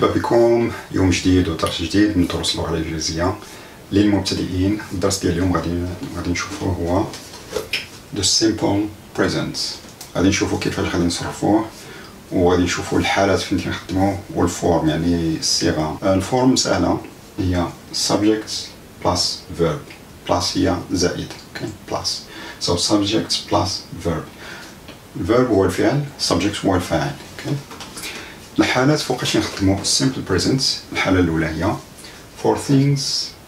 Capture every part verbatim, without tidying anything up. مرحبا بكم. اليوم جديد ودرس جديد من دروس اللغة الإنجليزية للمبتدئين. الدرس ديال اليوم غادي غادي نشوفوه هو the simple present. غادي نشوفو كيفاش غادي نصرفوه وغادي نشوفو الحالات فين كنخدموه والفورم يعني الصيغة. الفورم سهلة، هي subject plus verb. plus هي زائد، okay plus so subject plus verb. verb هو الفعل، subject هو الفاعل. okay الحالات فوقاش نخدمو simple present. الحالة الأولى هي for things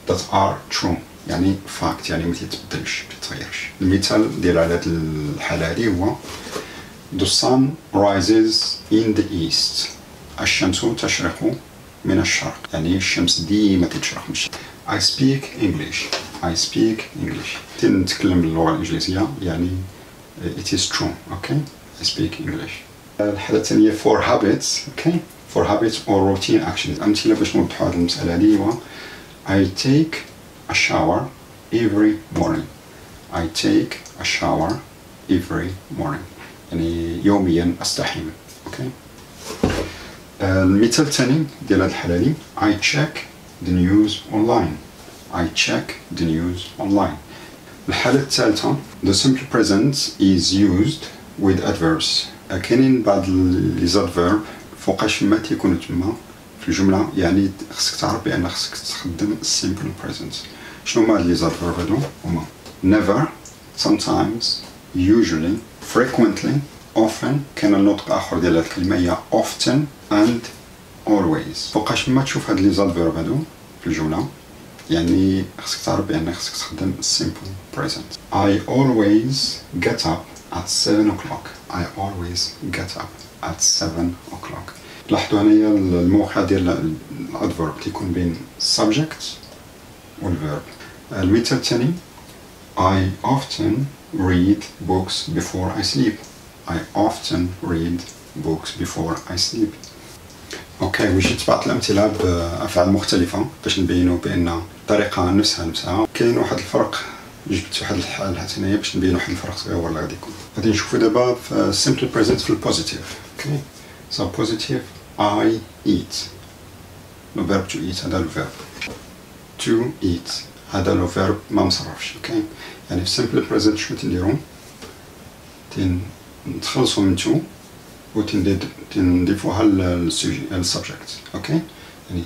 that are true، يعني fact، يعني ما تيتبدلش ما تيتغيرش. المثال ديال على هاد الحالة هادي هو the sun rises in the east. الشمس تشرق من الشرق، يعني الشمس ديما تتشرق من الشرق. I speak English. I speak English. تنتكلم باللغة الإنجليزية، يعني it is true. okay I speak English. الحالة الثانية for habits. okay for habits or routine actions. أمثلة باش نوضحو هاد المسألة هادي هو I take a shower every morning. I take a shower every morning. يعني يوميا أستحمى. okay المثال الثاني ديال هاد الحالة هادي I check the news online. I check the news online. الحالة الثالثة the simple present is used with adverbs. كاينين بعض لي زادفيرب فوقاش ما تيكونوا تما في الجمله، يعني خصك تعرف بان خصك تخدم السيمبل بريزنت. شنو هما هاد لي زادفيرب هادو؟ هما never, sometimes, usually, frequently, often. كاين النطق اخر ديال هاد الكلمه هي often and always. فوقاش ما تشوف هاد لي زادفيرب هادو في الجمله، يعني خصك تعرف بان خصك تخدم السيمبل بريزنت. I always get up at seven o'clock. I always get up at seven o'clock. لاحظوا هنايا الموقع ديال الادفيرب تيكون بين subject والverb. المثال الثاني I often read books before I sleep. I often read books before I sleep. اوكي وجدت بعض الامثله بافعال مختلفه باش نبينوا بان الطريقه نفسها نفسها كاين واحد الفرق. جبت واحد الحاله هنايا باش نبين واحد الفرق صغير هو اللي غادي يكون. غادي نشوفو دابا في simple present في البوزيتيف. اوكي سو بوزيتيف I eat. لو فيرب تو ايت هذا لو فيرب تو ايت هذا لو فيرب ما مصرفش. اوكي يعني في simple present شنو تنديرو؟ تنتخلصو من تو و تنضيفوها للسوجي للسبجكت. اوكي يعني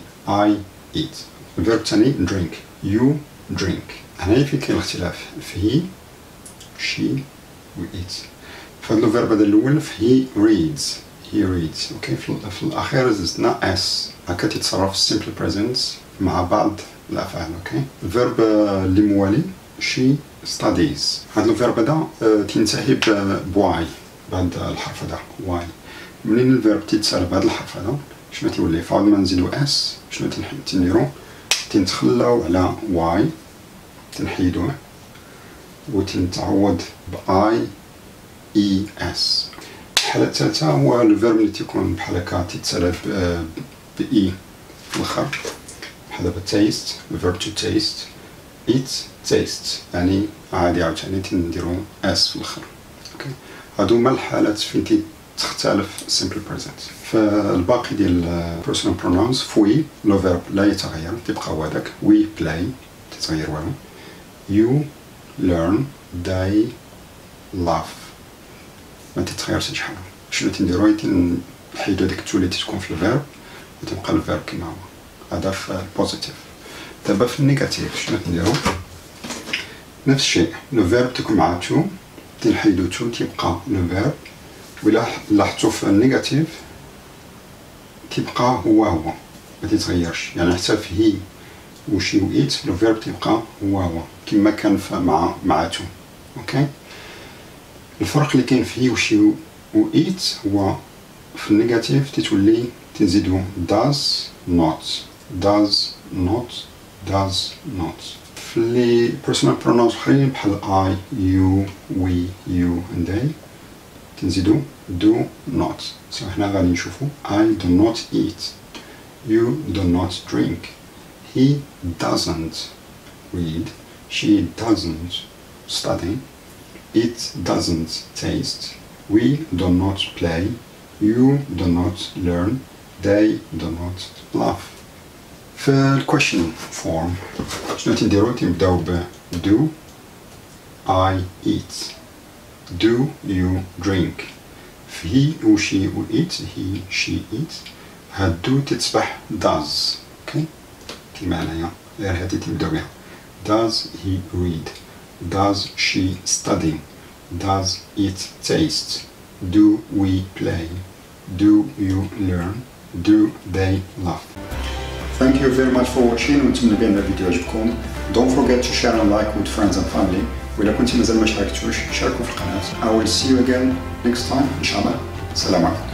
I eat. الفيرب الثاني drink. you drink. هنايا فين كاين الاختلاف، فهي شي و ايت. فهاد لو فيرب هذا الاول فهي ريدز. هي ريدز. اوكي في الاخير زدنا اس. هكا تتصرف السيمبل بريزنت مع بعض الافعال. اوكي الفيرب اللي موالي شي ستاديز. هاد لو فيرب هذا تنتهي بواي، بهذا الحرف هذا واي. منين الفيرب تيتسال بهذا الحرف هذا شنو تولي؟ فعاد ما نزيدو اس شنو تنديرو؟ تنتخلاو على واي تنحيدوه وتنتعوض ب I E S. الحالة الثالثة هو الفيرب اللي تيكون بحال هكا تيتسالى ب E في الآخر، بحال دابا taste. الفيرب to taste. eat taste يعني عادي عاوتاني تنديرو S في الآخر. أوكي هادو هما الحالات فين تختلف simple present. فالباقي ديال personal pronouns فوي لو فيرب لا يتغير تيبقى هو هداك. we play تتغير والو. you learn. they love ما تتغيرش حتى شي حاجه. شنو تنديرو؟ تنحيدو ديك التو اللي تتكون في الفيرب وتبقى الفيرب كما هو. هذا في البوزيتيف. دابا في النيجاتيف شنو تنديرو؟ نفس الشيء. لو فيرب تكون مع تو تنحيدو تو تيبقى لو فيرب. ولا لاحظتو في النيجاتيف تيبقى هو هو ما تتغيرش، يعني حتى في هي وشي وإيت لو فيرب تيبقى هو هو كما كان مع مع تو. اوكي الفرق اللي كاين في هي وشي وإيت هو في النيجاتيف تتولي تنزيدو داز نوت. داز نوت. داز نوت. في لي بيرسونال برونونز اخرين بحال اي يو وي يو اند اي تنزيدو دو نوت. سو حنا غادي نشوفو I do not eat. You do not drink. He doesn't read. She doesn't study. It doesn't taste. We do not play. You do not learn. they do not laugh. فالquestion form شنو تنديرو؟ تبداو ب do I eat, do you drink. He or she will eat, he she eats. هادو تتصبح does. اوكي كيما هنايا غير هادي تبداو بها. Does he read? Does she study? Does it taste? Do we play? Do you learn? Do they laugh? Thank you very much for watching. ونتمنى بأن الفيديو عجبكم. Don't forget to share and like with friends and family. وإذا كنت مازال ما شاركتوش شاركوا في القناة. I will see you again next time إن شاء الله. سلام عليكم.